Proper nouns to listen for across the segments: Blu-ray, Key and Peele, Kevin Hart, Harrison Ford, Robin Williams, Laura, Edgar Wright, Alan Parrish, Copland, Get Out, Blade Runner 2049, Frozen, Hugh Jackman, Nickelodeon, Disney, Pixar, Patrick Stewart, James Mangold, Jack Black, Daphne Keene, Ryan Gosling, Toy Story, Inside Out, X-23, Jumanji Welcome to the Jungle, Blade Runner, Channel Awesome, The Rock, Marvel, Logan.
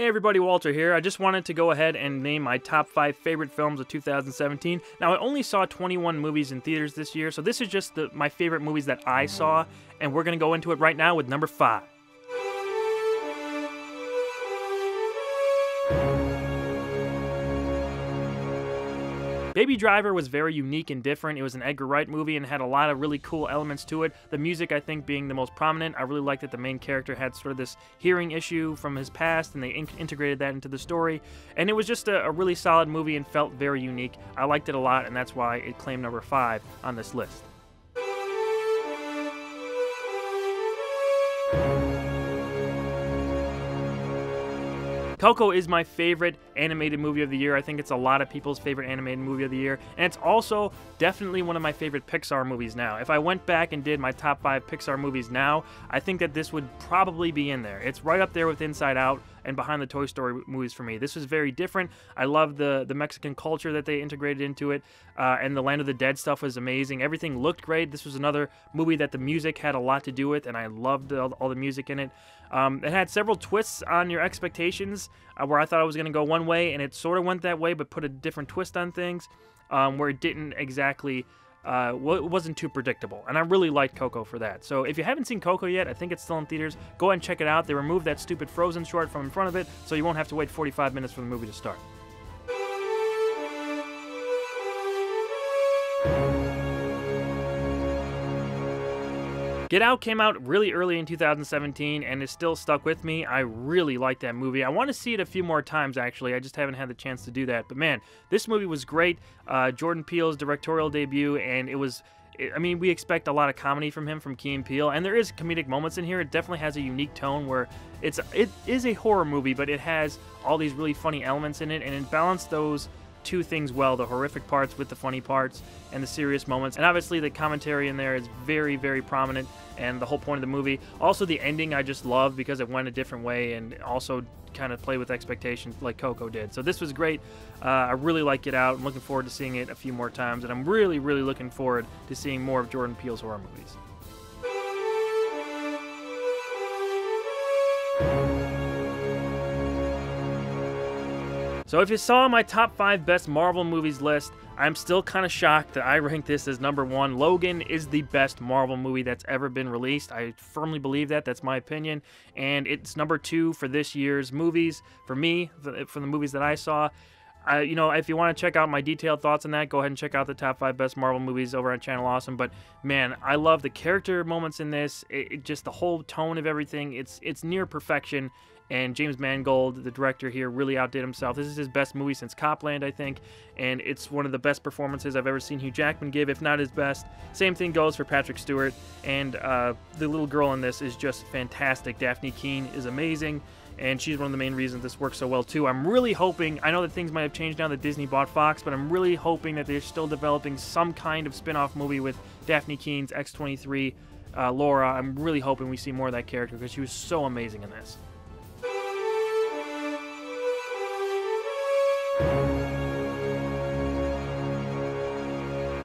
Hey everybody, Walter here. I just wanted to go ahead and name my top 5 favorite films of 2017. Now I only saw 21 movies in theaters this year, so this is just my favorite movies that I saw, and we're gonna go into it right now with number 5. Baby Driver was very unique and different. It was an Edgar Wright movie and had a lot of really cool elements to it. The music, I think, being the most prominent. I really liked that the main character had sort of this hearing issue from his past, and they integrated that into the story. And it was just a really solid movie and felt very unique. I liked it a lot, and that's why it claimed number 5 on this list. Coco is my favorite animated movie of the year. I think it's a lot of people's favorite animated movie of the year. And it's also definitely one of my favorite Pixar movies now. If I went back and did my top 5 Pixar movies now, I think that this would probably be in there. It's right up there with Inside Out and behind the Toy Story movies for me. This was very different. I love the Mexican culture that they integrated into it, and the Land of the Dead stuff was amazing. Everything looked great. This was another movie that the music had a lot to do with, and I loved all the music in it. It had several twists on your expectations, where I thought I was going to go one way, and it sort of went that way, but put a different twist on things, where it didn't exactly... it wasn't too predictable, and I really liked Coco for that. So if you haven't seen Coco yet, I think it's still in theaters. Go ahead and check it out. They removed that stupid Frozen short from in front of it, so you won't have to wait 45 minutes for the movie to start. Get Out came out really early in 2017 and is still stuck with me. I really like that movie. I want to see it a few more times, actually. I just haven't had the chance to do that. But man, this movie was great. Jordan Peele's directorial debut, and it was... I mean, we expect a lot of comedy from him, from Key and Peele, and there is comedic moments in here. It definitely has a unique tone where it is a horror movie, but it has all these really funny elements in it, and it balanced those two things well, the horrific parts with the funny parts and the serious moments. And obviously the commentary in there is very, very prominent, and the whole point of the movie. Also the ending I just love because it went a different way and also kind of played with expectations like Coco did. So this was great. I really like Get Out. I'm looking forward to seeing it a few more times, and I'm really, really looking forward to seeing more of Jordan Peele's horror movies. So if you saw my top 5 best Marvel movies list, I'm still kind of shocked that I ranked this as number 1. Logan is the best Marvel movie that's ever been released. I firmly believe that. That's my opinion. And it's number 2 for this year's movies. For me, for the movies that I saw. You know, if you want to check out my detailed thoughts on that, go ahead and check out the top 5 best Marvel movies over on Channel Awesome. But man, I love the character moments in this. Just the whole tone of everything. It's near perfection. And James Mangold, the director here, really outdid himself. This is his best movie since Copland, I think. And it's one of the best performances I've ever seen Hugh Jackman give, if not his best. Same thing goes for Patrick Stewart. And the little girl in this is just fantastic. Daphne Keene is amazing. And she's one of the main reasons this works so well, too. I'm really hoping, I know that things might have changed now that Disney bought Fox, but I'm really hoping that they're still developing some kind of spin-off movie with Daphne Keene's X-23, Laura. I'm really hoping we see more of that character because she was so amazing in this.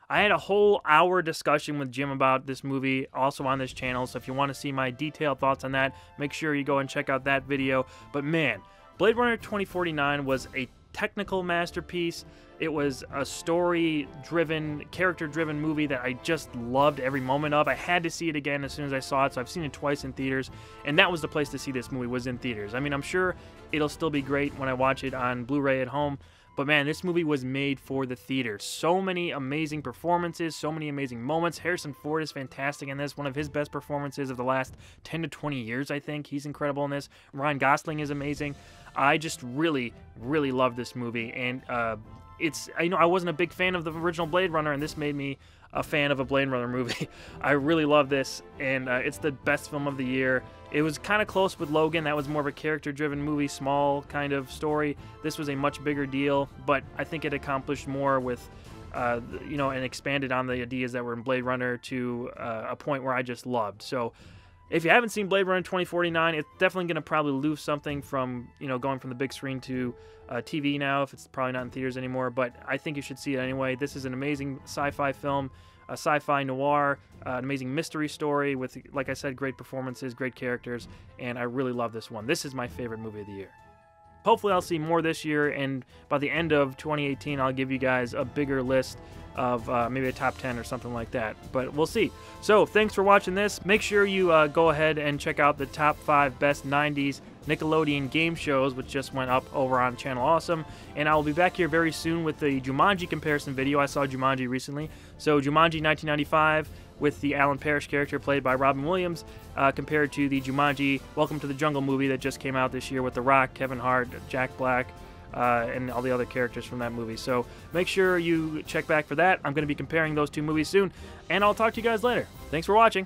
I had a whole hour discussion with Jim about this movie, also on this channel, so if you want to see my detailed thoughts on that, make sure you go and check out that video. But man, Blade Runner 2049 was a technical masterpiece. It was a story-driven, character-driven movie that I just loved every moment of. I had to see it again as soon as I saw it, so I've seen it twice in theaters, and that was the place to see this movie, was in theaters. I mean, I'm sure it'll still be great when I watch it on Blu-ray at home, but man, this movie was made for the theater. So many amazing performances, so many amazing moments. Harrison Ford is fantastic in this, one of his best performances of the last 10 to 20 years, I think. He's incredible in this. Ryan Gosling is amazing. I just really, really love this movie, and I wasn't a big fan of the original Blade Runner, and this made me a fan of a Blade Runner movie. I really love this, and it's the best film of the year. It was kind of close with Logan. That was more of a character-driven movie, small kind of story. This was a much bigger deal, but I think it accomplished more with, and expanded on the ideas that were in Blade Runner to a point where I just loved. So if you haven't seen Blade Runner 2049, it's definitely going to probably lose something from, going from the big screen to TV now, if it's probably not in theaters anymore, but I think you should see it anyway. This is an amazing sci-fi film, a sci-fi noir, an amazing mystery story with, like I said, great performances, great characters, and I really love this one. This is my favorite movie of the year. hopefully I'll see more this year, and by the end of 2018, I'll give you guys a bigger list of maybe a top 10 or something like that, but we'll see. So thanks for watching this. Make sure you go ahead and check out the top 5 best 90s Nickelodeon game shows, which just went up over on Channel Awesome, and I'll be back here very soon with the Jumanji comparison video. I saw Jumanji recently, so Jumanji 1995 with the Alan Parrish character played by Robin Williams compared to the Jumanji Welcome to the Jungle movie that just came out this year with The Rock, Kevin Hart, Jack Black, and all the other characters from that movie. So make sure you check back for that. I'm going to be comparing those two movies soon, and I'll talk to you guys later. Thanks for watching.